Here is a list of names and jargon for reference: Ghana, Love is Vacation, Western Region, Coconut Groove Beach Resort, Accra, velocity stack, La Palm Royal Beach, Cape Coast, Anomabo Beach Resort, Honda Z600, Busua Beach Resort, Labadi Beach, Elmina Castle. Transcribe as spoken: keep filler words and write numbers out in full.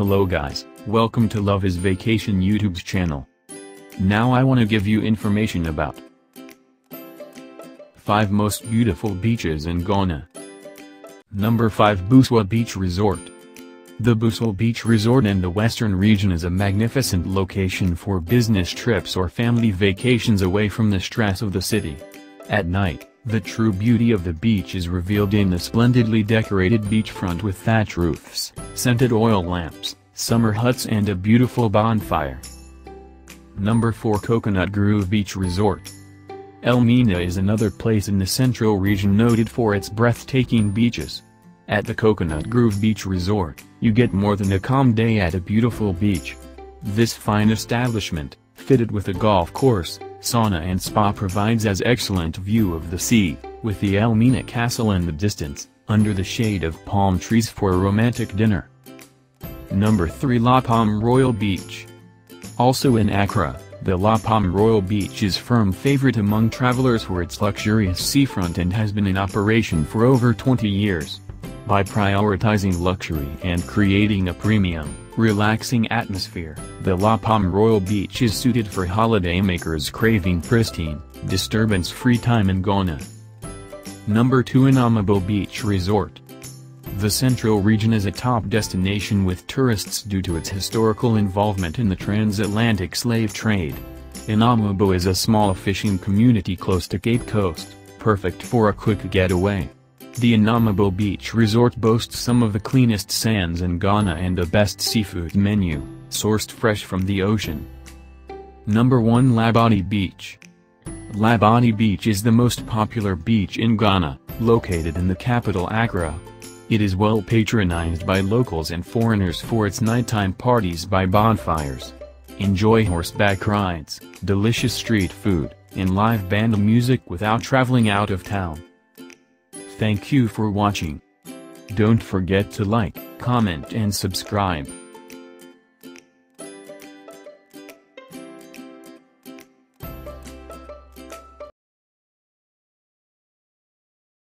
Hello guys, welcome to Love is Vacation YouTube's channel. Now I wanna give you information about five most beautiful beaches in Ghana. Number five, Busua Beach Resort. The Busua Beach Resort in the Western Region is a magnificent location for business trips or family vacations away from the stress of the city. At night, the true beauty of the beach is revealed in the splendidly decorated beachfront with thatch roofs, scented oil lamps, summer huts and a beautiful bonfire. Number four, Coconut Groove Beach Resort. Elmina is another place in the Central Region noted for its breathtaking beaches. At the Coconut Groove Beach Resort, you get more than a calm day at a beautiful beach. This fine establishment, fitted with a golf course, sauna and spa, provides an excellent view of the sea, with the Elmina Castle in the distance, under the shade of palm trees for a romantic dinner. Number three, La Palm Royal Beach. Also in Accra, the La Palm Royal Beach is a firm favorite among travelers for its luxurious seafront and has been in operation for over twenty years. By prioritizing luxury and creating a premium, relaxing atmosphere, the La Palm Royal Beach is suited for holidaymakers craving pristine, disturbance-free time in Ghana. Number two, Anomabo Beach Resort. The Central Region is a top destination with tourists due to its historical involvement in the transatlantic slave trade. Anomabo is a small fishing community close to Cape Coast, perfect for a quick getaway. The Anomabo Beach Resort boasts some of the cleanest sands in Ghana and the best seafood menu, sourced fresh from the ocean. Number one, Labadi Beach. Labadi Beach is the most popular beach in Ghana, located in the capital Accra. It is well patronized by locals and foreigners for its nighttime parties by bonfires. Enjoy horseback rides, delicious street food, and live band music without traveling out of town. Thank you for watching. Don't forget to like, comment and subscribe.